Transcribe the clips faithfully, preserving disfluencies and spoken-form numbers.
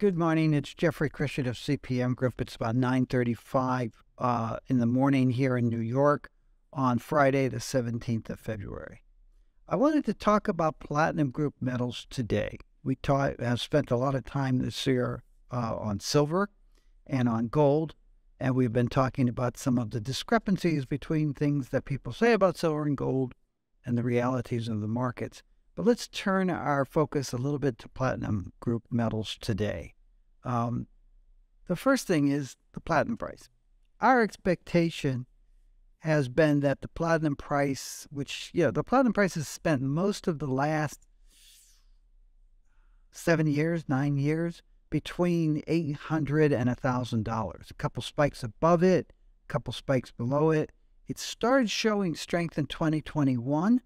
Good morning. It's Jeffrey Christian of C P M Group. It's about nine thirty-five uh, in the morning here in New York on Friday, the seventeenth of February. I wanted to talk about platinum group metals today. We taught, have spent a lot of time this year uh, on silver and on gold, and we've been talking about some of the discrepancies between things that people say about silver and gold and the realities of the markets. But let's turn our focus a little bit to platinum group metals today. Um, the first thing is the platinum price. Our expectation has been that the platinum price, which, you know, the platinum price has spent most of the last seven years, nine years, between eight hundred dollars and one thousand dollars. A couple spikes above it, a couple spikes below it. It started showing strength in twenty twenty-one.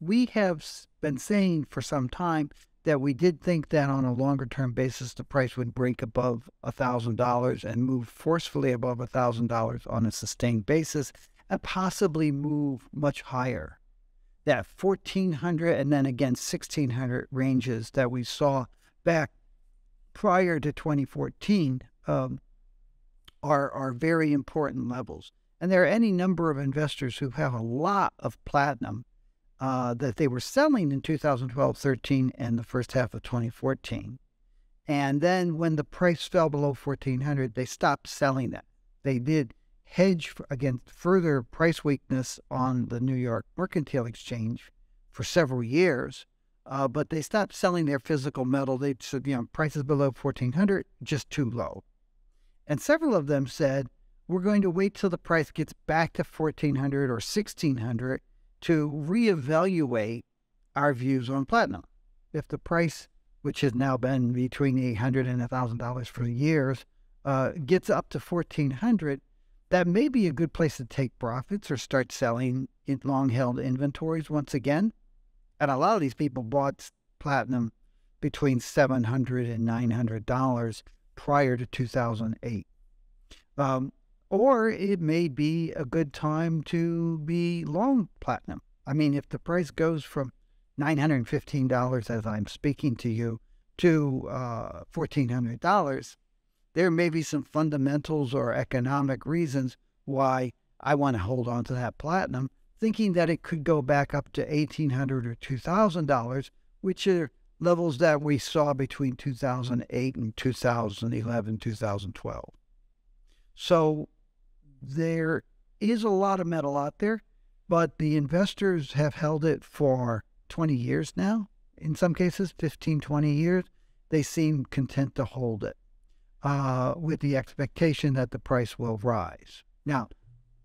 We have been saying for some time that we did think that on a longer-term basis the price would break above one thousand dollars and move forcefully above one thousand dollars on a sustained basis and possibly move much higher. That fourteen hundred and then again sixteen hundred ranges that we saw back prior to twenty fourteen um, are, are very important levels. And there are any number of investors who have a lot of platinum Uh, that they were selling in two thousand twelve, thirteen, and the first half of twenty fourteen. And then when the price fell below fourteen hundred, they stopped selling that. They did hedge against further price weakness on the New York Mercantile Exchange for several years, uh, but they stopped selling their physical metal. They said, you know, prices below fourteen hundred, just too low. And several of them said, we're going to wait till the price gets back to fourteen hundred or sixteen hundred to reevaluate our views on platinum. If the price, which has now been between eight hundred dollars and one thousand dollars for years, uh, gets up to fourteen hundred dollars, that may be a good place to take profits or start selling in long-held inventories once again. And a lot of these people bought platinum between seven hundred dollars and nine hundred dollars prior to two thousand eight. Um, Or it may be a good time to be long platinum. I mean, if the price goes from nine hundred fifteen dollars as I'm speaking to you to uh, fourteen hundred dollars, there may be some fundamentals or economic reasons why I want to hold on to that platinum, thinking that it could go back up to eighteen hundred dollars or two thousand dollars, which are levels that we saw between two thousand eight and two thousand eleven, two thousand twelve. So there is a lot of metal out there, but the investors have held it for twenty years now. In some cases, fifteen, twenty years, they seem content to hold it uh, with the expectation that the price will rise. Now,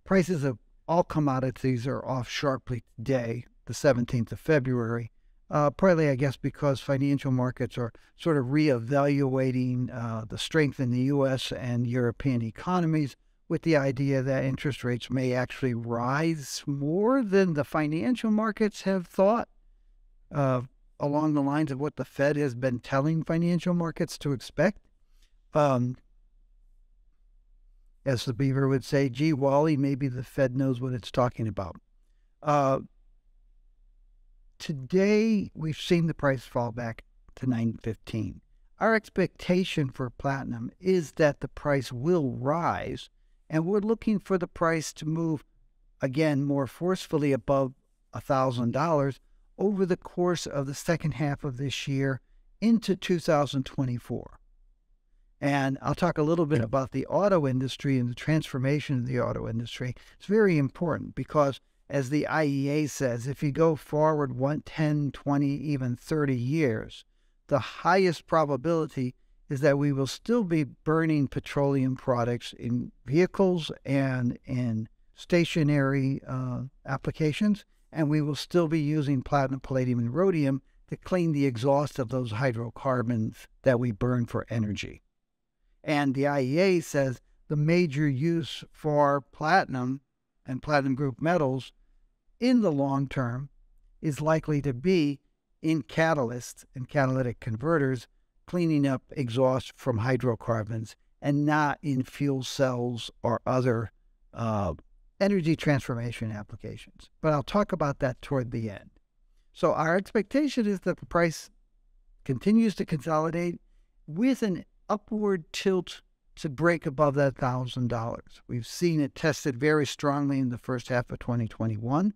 prices of all commodities are off sharply today, the seventeenth of February, uh, partly, I guess, because financial markets are sort of reevaluating uh, the strength in the U S and European economies, with the idea that interest rates may actually rise more than the financial markets have thought, uh, along the lines of what the Fed has been telling financial markets to expect. Um, as the Beaver would say, gee, Wally, maybe the Fed knows what it's talking about. Uh, today, we've seen the price fall back to nine fifteen. Our expectation for platinum is that the price will rise, and we're looking for the price to move, again, more forcefully above one thousand dollars over the course of the second half of this year into two thousand twenty-four. And I'll talk a little bit about the auto industry and the transformation of the auto industry. It's very important because, as the I E A says, if you go forward one, ten, twenty, even thirty years, the highest probability is that we will still be burning petroleum products in vehicles and in stationary uh, applications, and we will still be using platinum, palladium, and rhodium to clean the exhaust of those hydrocarbons that we burn for energy. And the I E A says the major use for platinum and platinum group metals in the long term is likely to be in catalysts and catalytic converters, cleaning up exhaust from hydrocarbons, and not in fuel cells or other uh, energy transformation applications. But I'll talk about that toward the end. So our expectation is that the price continues to consolidate with an upward tilt to break above that one thousand dollars. We've seen it tested very strongly in the first half of twenty twenty-one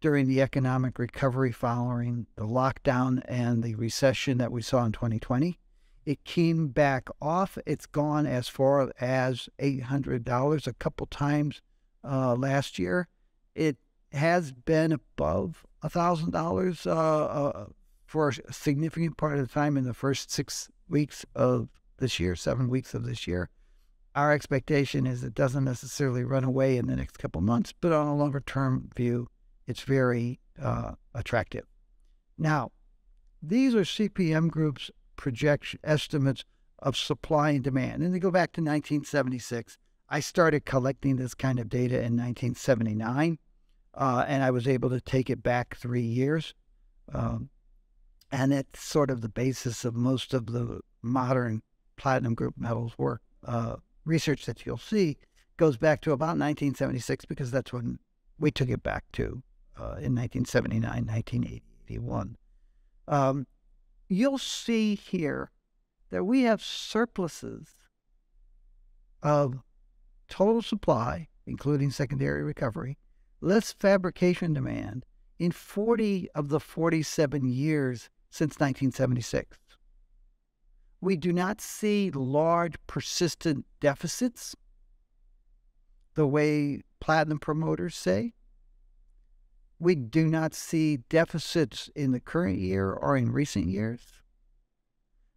during the economic recovery following the lockdown and the recession that we saw in twenty twenty. It came back off. It's gone as far as eight hundred dollars a couple times uh, last year. It has been above one thousand dollars uh, uh, for a significant part of the time in the first six weeks of this year, seven weeks of this year. Our expectation is it doesn't necessarily run away in the next couple months, but on a longer-term view, it's very uh, attractive. Now, these are C P M Group's projection estimates of supply and demand, and they go back to nineteen seventy-six. I started collecting this kind of data in nineteen seventy-nine, uh, and I was able to take it back three years, um, and it's sort of the basis of most of the modern platinum group metals work. Uh, research that you'll see goes back to about nineteen seventy-six, because that's when we took it back to uh, in nineteen seventy-nine, nineteen eighty-one. Um, You'll see here that we have surpluses of total supply, including secondary recovery, less fabrication demand in forty of the forty-seven years since nineteen seventy-six. We do not see large persistent deficits the way platinum promoters say. We do not see deficits in the current year or in recent years.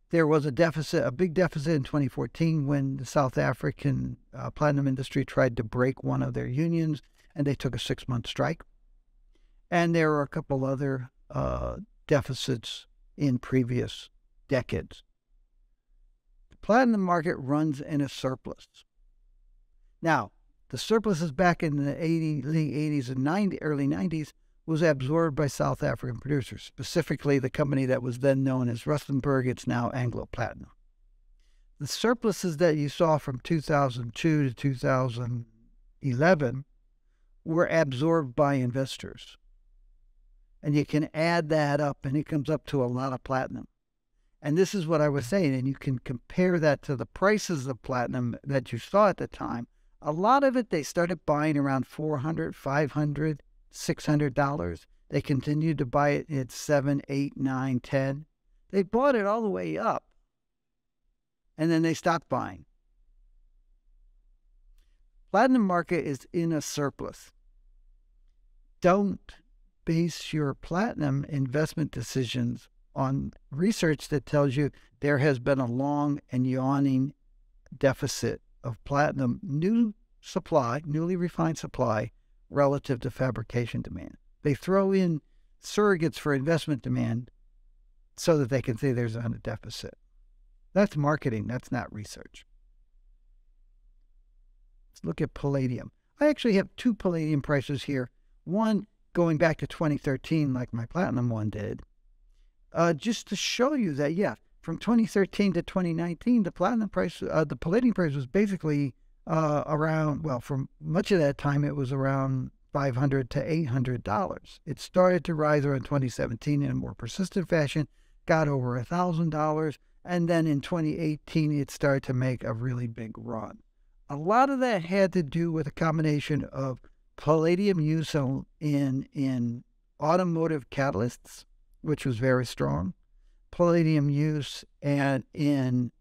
There was a deficit, a big deficit in twenty fourteen when the South African uh, platinum industry tried to break one of their unions and they took a six-month strike. And there were a couple other uh, deficits in previous decades. The platinum market runs in a surplus. Now, the surpluses back in the eighty, late eighties and ninety, early nineties was absorbed by South African producers, specifically the company that was then known as Rustenburg. It's now Anglo Platinum. The surpluses that you saw from two thousand two to two thousand eleven were absorbed by investors. And you can add that up, and it comes up to a lot of platinum. And this is what I was saying, and you can compare that to the prices of platinum that you saw at the time. A lot of it, they started buying around four hundred dollars, five hundred dollars, six hundred dollars. They continued to buy it at seven dollars, eight dollars, nine dollars, ten dollars. They bought it all the way up, and then they stopped buying. Platinum market is in a surplus. Don't base your platinum investment decisions on research that tells you there has been a long and yawning deficit of platinum new supply, newly refined supply, relative to fabrication demand. They throw in surrogates for investment demand so that they can say there's a deficit. That's marketing, that's not research. Let's look at palladium. I actually have two palladium prices here. One going back to twenty thirteen, like my platinum one did, uh, just to show you that, yeah, from twenty thirteen to twenty nineteen, the platinum price, uh, the palladium price was basically uh, around, well, for much of that time, it was around five hundred dollars to eight hundred dollars. It started to rise around twenty seventeen in a more persistent fashion, got over one thousand dollars, and then in twenty eighteen, it started to make a really big run. A lot of that had to do with a combination of palladium use in, in automotive catalysts, which was very strong, palladium use and in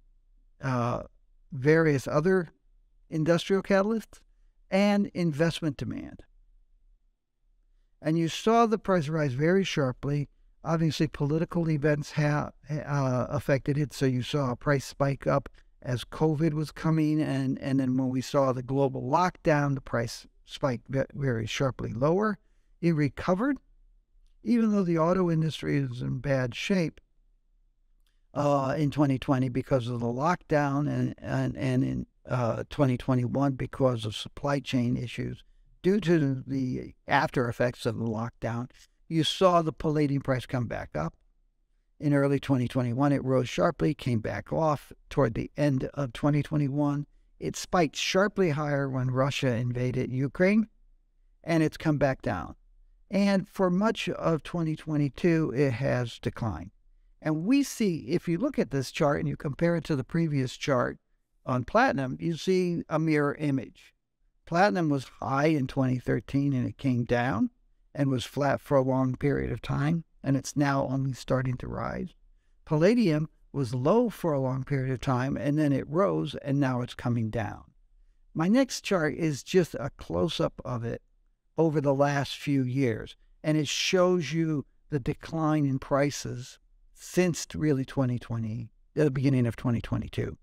uh, various other industrial catalysts, and investment demand. And you saw the price rise very sharply. Obviously, political events ha uh, affected it, so you saw a price spike up as COVID was coming, and, and then when we saw the global lockdown, the price spiked very sharply lower. It recovered. Even though the auto industry is in bad shape, Uh, in twenty twenty because of the lockdown, and, and, and in uh, twenty twenty-one because of supply chain issues due to the after effects of the lockdown, you saw the palladium price come back up. In early twenty twenty-one, it rose sharply, came back off toward the end of twenty twenty-one. It spiked sharply higher when Russia invaded Ukraine, and it's come back down. And for much of twenty twenty-two, it has declined. And we see, if you look at this chart and you compare it to the previous chart on platinum, you see a mirror image. Platinum was high in twenty thirteen and it came down and was flat for a long period of time, and it's now only starting to rise. Palladium was low for a long period of time, and then it rose, and now it's coming down. My next chart is just a close-up of it over the last few years, and it shows you the decline in prices since really twenty twenty, the beginning of twenty twenty-two.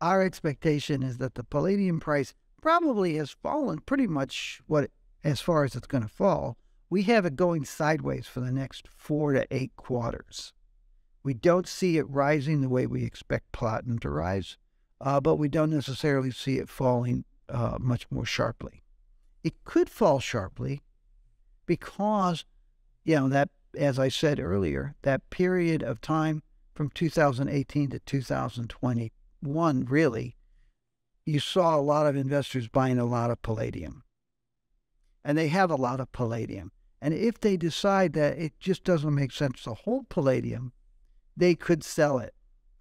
Our expectation is that the palladium price probably has fallen pretty much what as far as it's going to fall. We have it going sideways for the next four to eight quarters. We don't see it rising the way we expect platinum to rise, uh, but we don't necessarily see it falling uh, much more sharply. It could fall sharply because, you know, that, as I said earlier, that period of time from two thousand eighteen to two thousand twenty-one, really, you saw a lot of investors buying a lot of palladium. And they have a lot of palladium. And if they decide that it just doesn't make sense to hold palladium, they could sell it,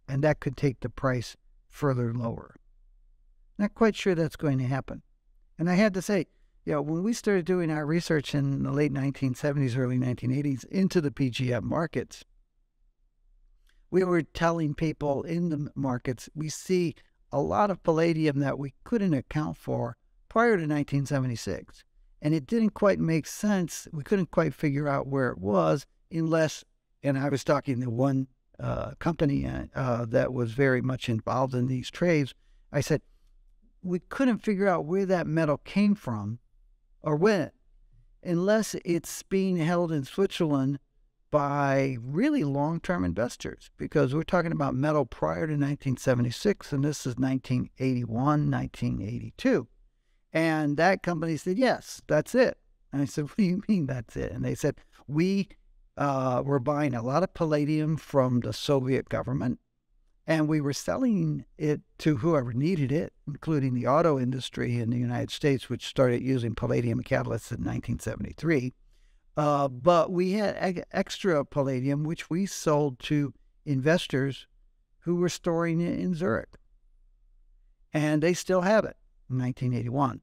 and that could take the price further lower. Not quite sure that's going to happen. And I had to say, you know, when we started doing our research in the late nineteen seventies, early nineteen eighties into the P G M markets, we were telling people in the markets, we see a lot of palladium that we couldn't account for prior to nineteen seventy-six. And it didn't quite make sense. We couldn't quite figure out where it was unless, and I was talking to one Uh, company uh, that was very much involved in these trades. I said, we couldn't figure out where that metal came from or when, unless it's being held in Switzerland by really long-term investors, because we're talking about metal prior to nineteen seventy-six, and this is nineteen eighty-one, nineteen eighty-two. And that company said, yes, that's it. And I said, what do you mean that's it? And they said, we... Uh, we're buying a lot of palladium from the Soviet government, and we were selling it to whoever needed it, including the auto industry in the United States, which started using palladium catalysts in nineteen seventy-three. Uh, but we had extra palladium, which we sold to investors who were storing it in Zurich. And they still have it in nineteen eighty-one.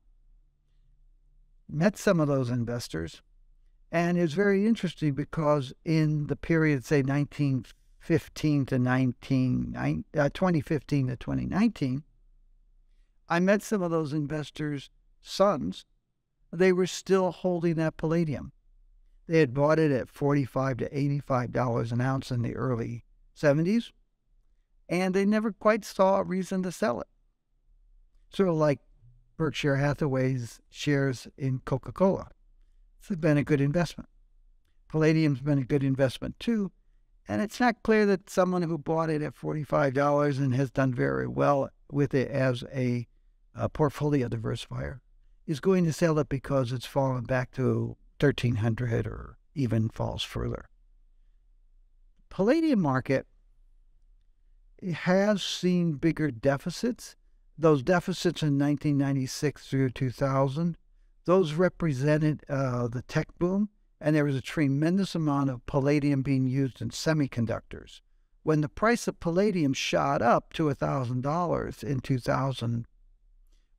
Met some of those investors. And it's very interesting because in the period, say, nineteen fifteen to nineteen, uh, twenty fifteen to twenty nineteen, I met some of those investors' sons. They were still holding that palladium. They had bought it at forty-five dollars to eighty-five dollars an ounce in the early seventies, and they never quite saw a reason to sell it. Sort of like Berkshire Hathaway's shares in Coca-Cola. It's been a good investment. Palladium's been a good investment too, and it's not clear that someone who bought it at forty-five dollars and has done very well with it as a, a portfolio diversifier is going to sell it because it's fallen back to thirteen hundred or even falls further. Palladium market has seen bigger deficits. Those deficits in nineteen ninety-six through two thousand, those represented uh, the tech boom, and there was a tremendous amount of palladium being used in semiconductors. When the price of palladium shot up to one thousand dollars in two thousand,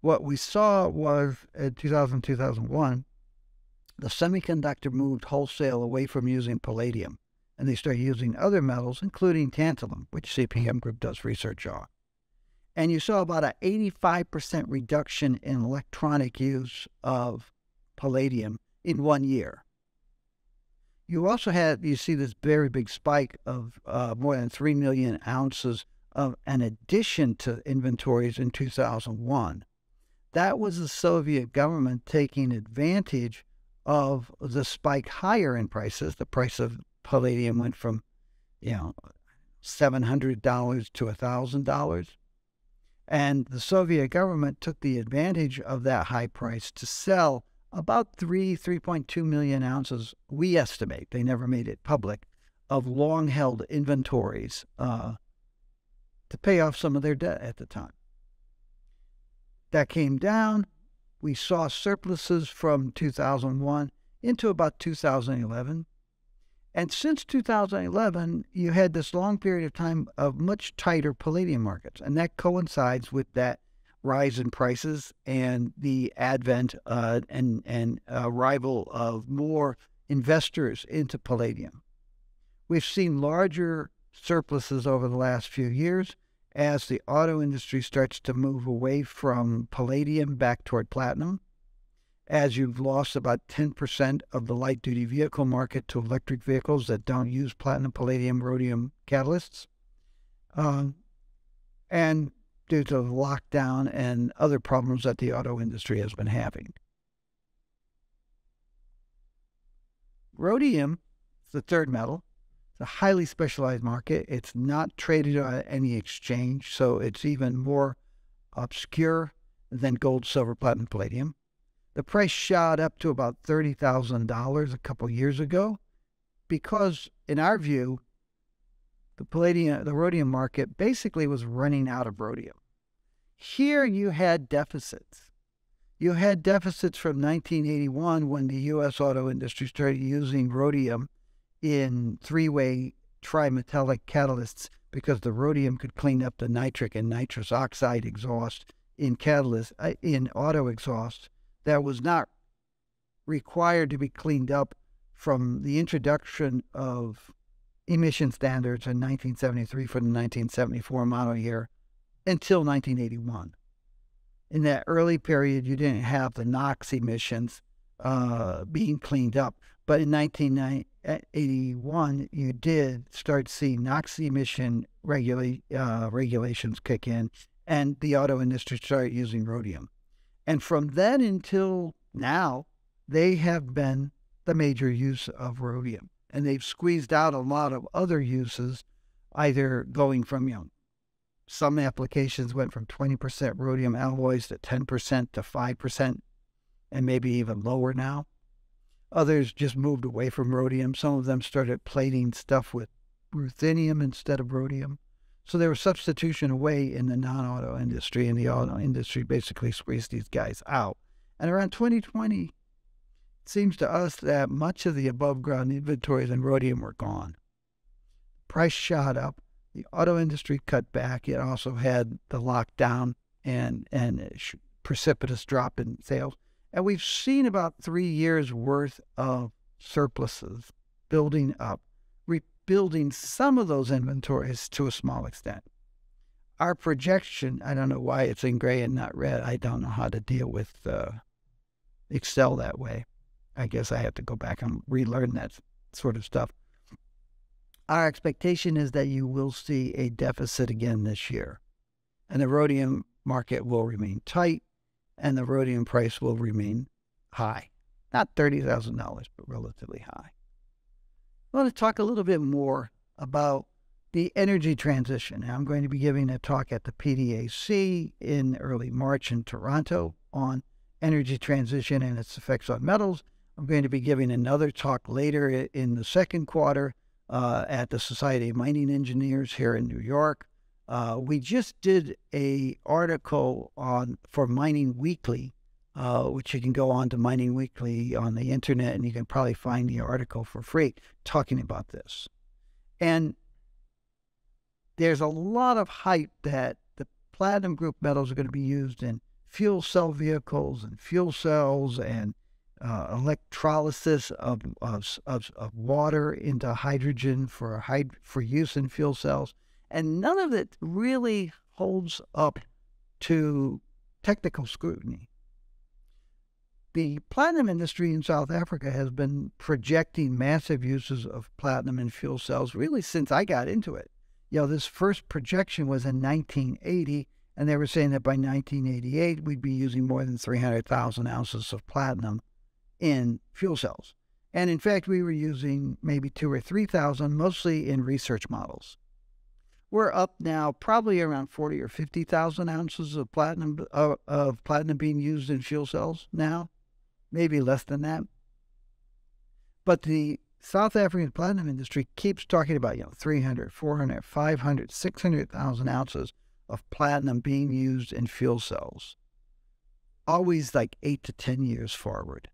what we saw was in two thousand, two thousand one, the semiconductor moved wholesale away from using palladium, and they started using other metals, including tantalum, which C P M Group does research on. And you saw about an eighty-five percent reduction in electronic use of palladium in one year. You also had, you see this very big spike of uh, more than three million ounces of an addition to inventories in two thousand one. That was the Soviet government taking advantage of the spike higher in prices. The price of palladium went from, you know, seven hundred dollars to one thousand dollars. And the Soviet government took the advantage of that high price to sell about three, three point two million ounces, we estimate, they never made it public, of long-held inventories uh, to pay off some of their debt at the time. That came down. We saw surpluses from two thousand one into about two thousand eleven. And since two thousand eleven, you had this long period of time of much tighter palladium markets, and that coincides with that rise in prices and the advent uh, and, and arrival of more investors into palladium. We've seen larger surpluses over the last few years as the auto industry starts to move away from palladium back toward platinum, as you've lost about ten percent of the light-duty vehicle market to electric vehicles that don't use platinum, palladium, rhodium catalysts. Um, and due to the lockdown and other problems that the auto industry has been having. Rhodium is the third metal. It's a highly specialized market. It's not traded on any exchange, so it's even more obscure than gold, silver, platinum, palladium. The price shot up to about thirty thousand dollars a couple years ago because, in our view, the palladium, the rhodium market basically was running out of rhodium. Here you had deficits. You had deficits from nineteen eighty-one when the U S auto industry started using rhodium in three-way trimetallic catalysts because the rhodium could clean up the nitric and nitrous oxide exhaust in catalyst, uh, in auto exhaust. That was not required to be cleaned up from the introduction of emission standards in nineteen seventy-three for the nineteen seventy-four model year until nineteen eighty-one. In that early period, you didn't have the NOx emissions uh, being cleaned up, but in nineteen eighty-one, you did start seeing NOx emission regula uh, regulations kick in, and the auto industry started using rhodium. And from then until now, they have been the major use of rhodium. And they've squeezed out a lot of other uses, either going from, you know, some applications went from twenty percent rhodium alloys to ten percent to five percent, and maybe even lower now. Others just moved away from rhodium. Some of them started plating stuff with ruthenium instead of rhodium. So there was substitution away in the non-auto industry, and the auto industry basically squeezed these guys out. And around twenty twenty, it seems to us that much of the above-ground inventories in rhodium were gone. Price shot up. The auto industry cut back. It also had the lockdown and, and a precipitous drop in sales. And we've seen about three years' worth of surpluses building up, building some of those inventories to a small extent. Our projection, I don't know why it's in gray and not red. I don't know how to deal with uh, Excel that way. I guess I have to go back and relearn that sort of stuff. Our expectation is that you will see a deficit again this year, and the rhodium market will remain tight, and the rhodium price will remain high. Not thirty thousand dollars, but relatively high. I want to talk a little bit more about the energy transition. I'm going to be giving a talk at the P D A C in early March in Toronto on energy transition and its effects on metals. I'm going to be giving another talk later in the second quarter uh, at the Society of Mining Engineers here in New York. Uh, we just did an article on for Mining Weekly, Uh, which you can go on to Mining Weekly on the internet, and you can probably find the article for free talking about this. And there's a lot of hype that the platinum group metals are going to be used in fuel cell vehicles and fuel cells and uh, electrolysis of, of, of, of water into hydrogen for, hyd for use in fuel cells. And none of it really holds up to technical scrutiny. The platinum industry in South Africa has been projecting massive uses of platinum in fuel cells really since I got into it. You know, this first projection was in nineteen eighty, and they were saying that by nineteen eighty-eight, we'd be using more than three hundred thousand ounces of platinum in fuel cells. And in fact, we were using maybe two or three thousand, mostly in research models. We're up now probably around forty or fifty thousand ounces of platinum, uh, of platinum being used in fuel cells now. Maybe less than that. But the South African platinum industry keeps talking about, you know, three hundred, four hundred, five hundred, six hundred thousand ounces of platinum being used in fuel cells. Always like eight to ten years forward.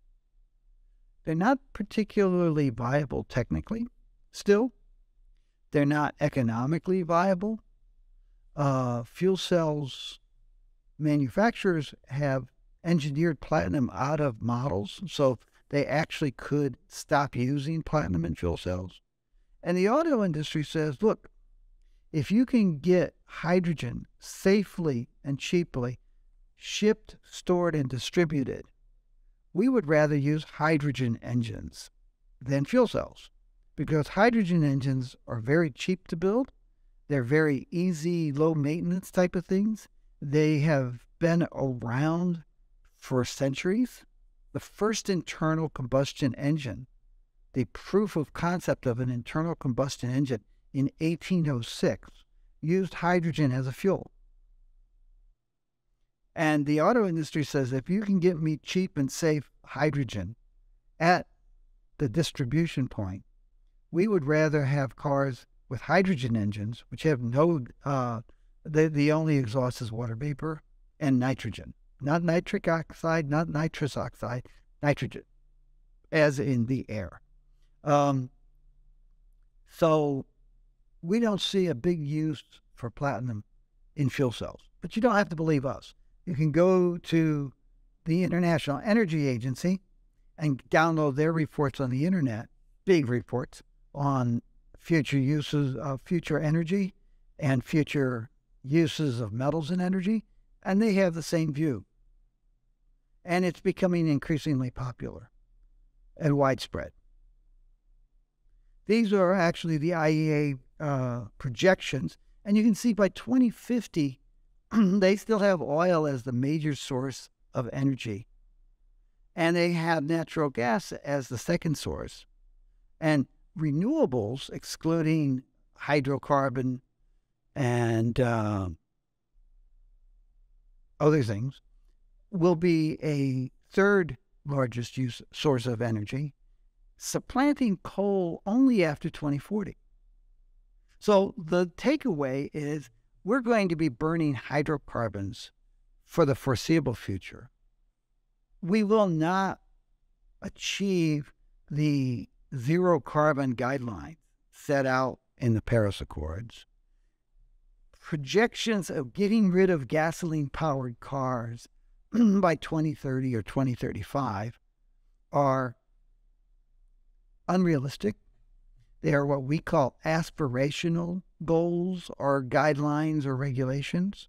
They're not particularly viable technically. still. They're not economically viable. Uh, fuel cells manufacturers have engineered platinum out of models, so they actually could stop using platinum in fuel cells. And the auto industry says, look, if you can get hydrogen safely and cheaply shipped, stored, and distributed, we would rather use hydrogen engines than fuel cells, because hydrogen engines are very cheap to build. They're very easy, low-maintenance type of things. They have been around for centuries. The first internal combustion engine, the proof of concept of an internal combustion engine in eighteen oh six, used hydrogen as a fuel. And the auto industry says, if you can get me cheap and safe hydrogen at the distribution point, we would rather have cars with hydrogen engines, which have no, uh, the, the only exhaust is water vapor and nitrogen. Not nitric oxide, not nitrous oxide, nitrogen, as in the air. Um, so we don't see a big use for platinum in fuel cells. But you don't have to believe us. You can go to the International Energy Agency and download their reports on the internet, big reports on future uses of future energy and future uses of metals and energy, and they have the same view. And it's becoming increasingly popular and widespread. These are actually the I E A uh, projections, and you can see by twenty fifty, they still have oil as the major source of energy. And they have natural gas as the second source. And renewables, excluding hydrocarbon and uh, other things, will be a third largest use source of energy, supplanting coal only after twenty forty. So the takeaway is, we're going to be burning hydrocarbons for the foreseeable future. We will not achieve the zero carbon guidelines set out in the Paris Accords. Projections of getting rid of gasoline-powered cars by twenty thirty or twenty thirty-five are unrealistic. They are what we call aspirational goals or guidelines or regulations.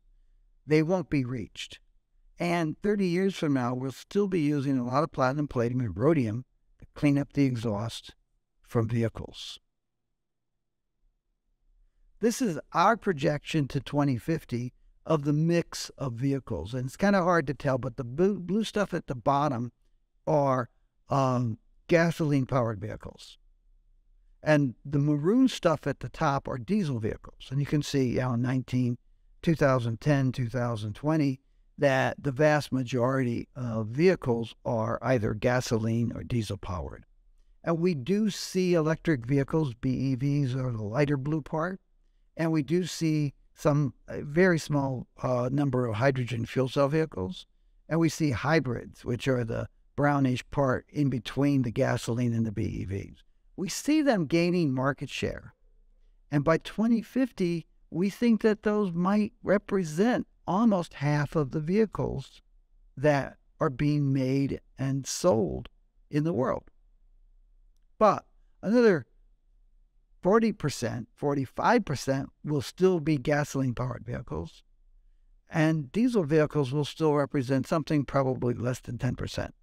They won't be reached. And thirty years from now, we'll still be using a lot of platinum, palladium, and rhodium to clean up the exhaust from vehicles. This is our projection to twenty fifty of the mix of vehicles. And it's kind of hard to tell, but the blue stuff at the bottom are um, gasoline-powered vehicles. And the maroon stuff at the top are diesel vehicles. And you can see, you know, nineteen, two thousand ten, two thousand twenty, that the vast majority of vehicles are either gasoline or diesel powered. And we do see electric vehicles, B E Vs, are the lighter blue part. And we do see some a very small uh, number of hydrogen fuel cell vehicles. And we see hybrids, which are the brownish part in between the gasoline and the B E Vs. We see them gaining market share. And by twenty fifty, we think that those might represent almost half of the vehicles that are being made and sold in the world. But another forty percent, forty-five percent will still be gasoline-powered vehicles, and diesel vehicles will still represent something probably less than ten percent.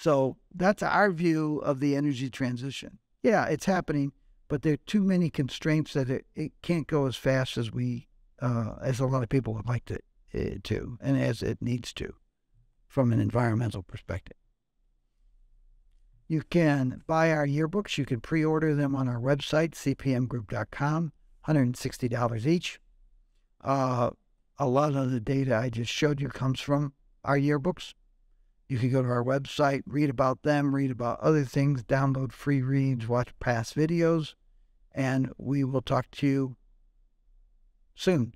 So that's our view of the energy transition. Yeah, it's happening, but there are too many constraints that it, it can't go as fast as we, uh, as a lot of people would like to, uh, to, and as it needs to, from an environmental perspective. You can buy our yearbooks. You can pre-order them on our website, C P M group dot com, one hundred sixty dollars each. Uh, a lot of the data I just showed you comes from our yearbooks. You can go to our website, read about them, read about other things, download free reads, watch past videos, and we will talk to you soon.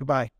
Goodbye.